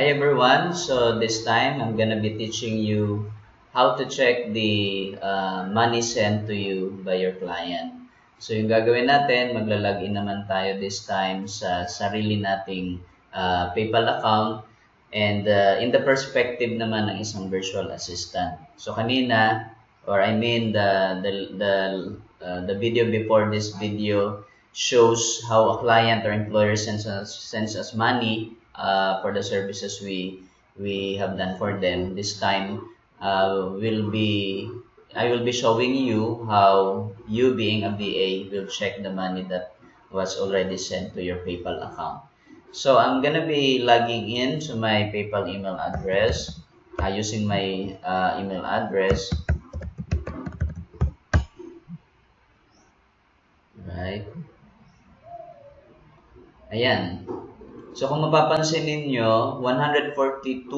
Hi everyone, so this time I'm gonna be teaching you how to check the money sent to you by your client. So yung gagawin natin, maglalagin naman tayo this time sa sarili nating PayPal account and in the perspective naman ng isang virtual assistant. So kanina, or I mean the video before this video shows how a client or employer sends us money for the services we have done for them. This time I will be showing you how you, being a VA, will check the money that was already sent to your PayPal account. So I'm gonna be logging in to my PayPal email address using my email address. Right. Ayan. So kung mapapansin ninyo, $142.43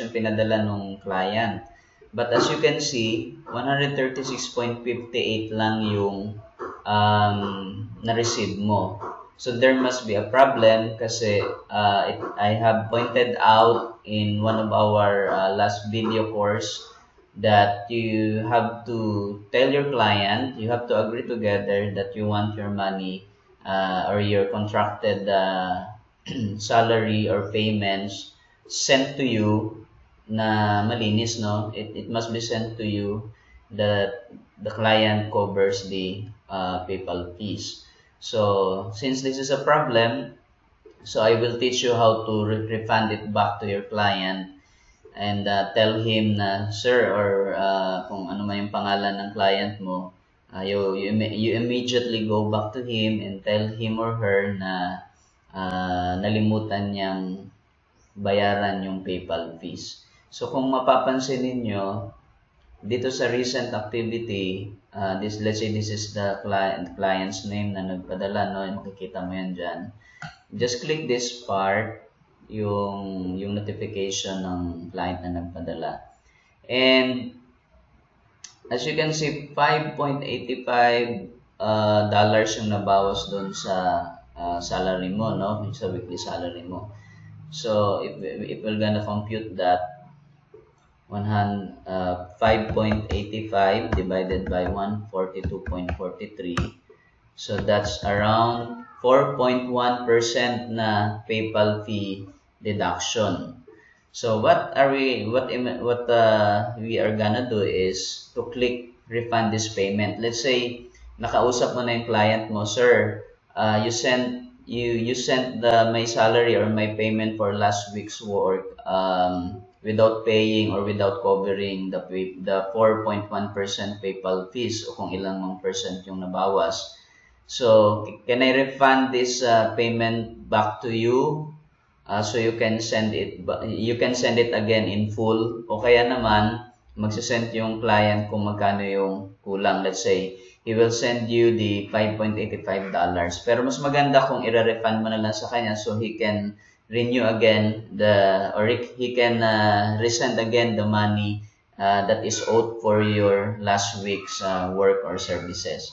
yung pinadala nung client. But as you can see, 136.58 lang yung na-receive mo. So there must be a problem kasi I have pointed out in one of our last video course that you have to tell your client, you have to agree together that you want your money or your contracted salary or payments sent to you na malinis, no? It must be sent to you that the client covers the PayPal fees. So since this is a problem, so I will teach you how to refund it back to your client and tell him na, sir, or kung ano man yung pangalan ng client mo, you immediately go back to him and tell him or her na nalimutan niyang bayaran yung PayPal fees. So kung mapapansin ninyo, dito sa recent activity, let's say this is the client's name na nagpadala, no? Makikita mo yan dyan. Just click this part, yung notification ng client na nagpadala. And as you can see, $5.85 yung nabawas doon sa salary mo, no? Sa weekly salary mo. So if we're gonna compute that, 5.85 divided by 142.43, so that's around 4.1% na PayPal fee deduction. So what we are gonna do is to click refund this payment. Let's say nakausap mo na yung client mo, sir, you sent my salary or my payment for last week's work without paying or without covering the 4.1% PayPal fees o kung ilang mang percent yung nabawas. So can I refund this payment back to you? So you can send it again in full, o kaya naman magsasend yung client kung magkano yung kulang. Let's say he will send you the $5.85, pero mas maganda kung i-refund mo na lang sa kanya so he can renew again or he can resend again the money that is owed for your last week's work or services.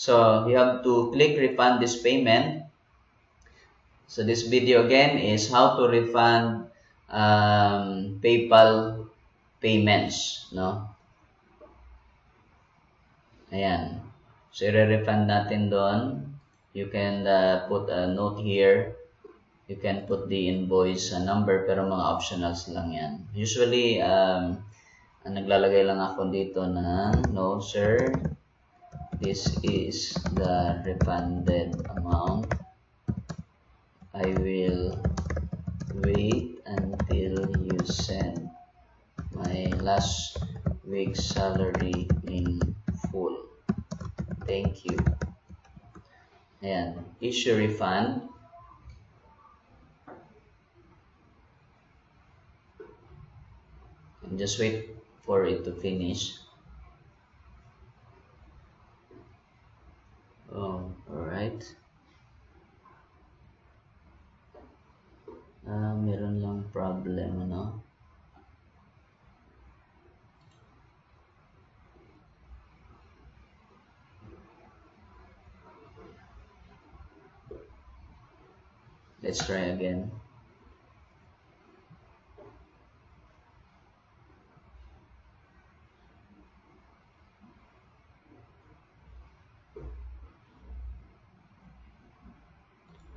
So you have to click refund this payment. So this video again is how to refund PayPal payments, no? Ayan. So i-refund natin doon. You can put a note here. You can put the invoice number, pero mga optionals lang yan. Usually, naglalagay lang ako dito na, no sir, this is the refunded amount. I will wait until you send my last week's salary in full. Thank you. Ayan. Issue refund. And just wait for it to finish. Oh, alright. Meron lang problem, ano? Let's try again.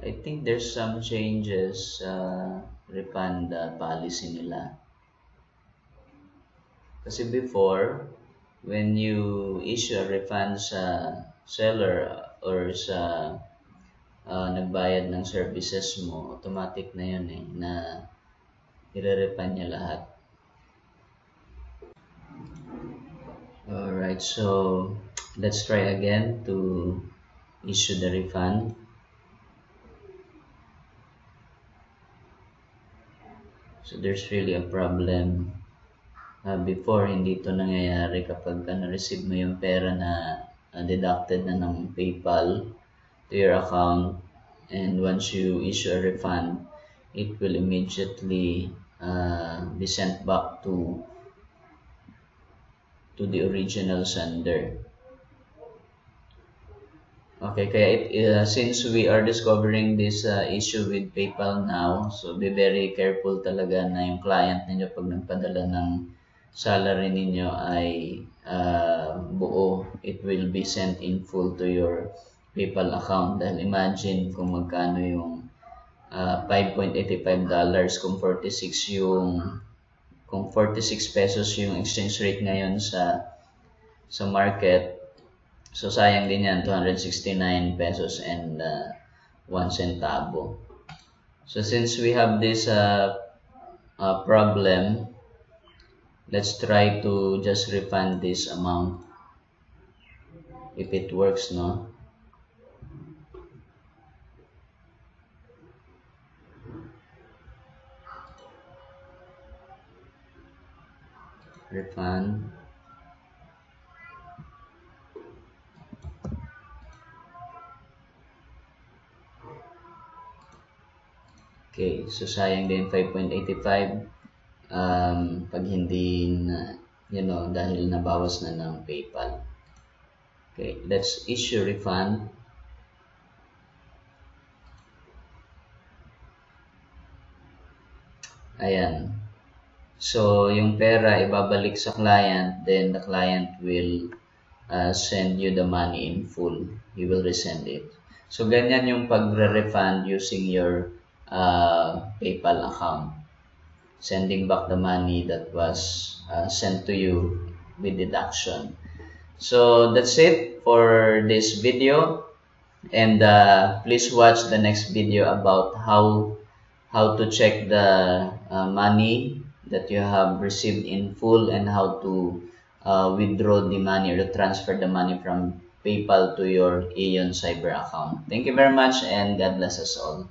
I think there's some changes refund policy nila. Kasi before, when you issue a refund sa seller or sa nagbayad ng services mo, automatic na yun eh, na i-refund niya lahat. Alright, so let's try again to issue the refund. So there's really a problem. Before, hindi ito nangyayari kapag na-receive mo yung pera na deducted na ng PayPal to your account, and once you issue a refund, it will immediately be sent back to the original sender. Okay, kaya since we are discovering this issue with PayPal now, so be very careful talaga na yung client ninyo pag nagpadala ng salary ninyo ay buo. It will be sent in full to your PayPal account. Dahil imagine kung magkano yung $5.85 kung 46 pesos yung exchange rate ngayon sa market. So, sayang din yan, 269 pesos and 1 centavo. So, since we have this problem, let's try to just refund this amount. If it works, no? Refund. Okay, so sayang din 5.85 pag hindi na, you know, dahil nabawas na ng PayPal. Okay, let's issue refund. Ayan. So, yung pera ibabalik sa client, then the client will send you the money in full. He will resend it. So, ganyan yung pagre-refund using your PayPal account, sending back the money that was sent to you with deduction. So that's it for this video, and please watch the next video about how to check the money that you have received in full, and how to withdraw the money or transfer the money from PayPal to your Aeon Cyber account. Thank you very much, and God bless us all.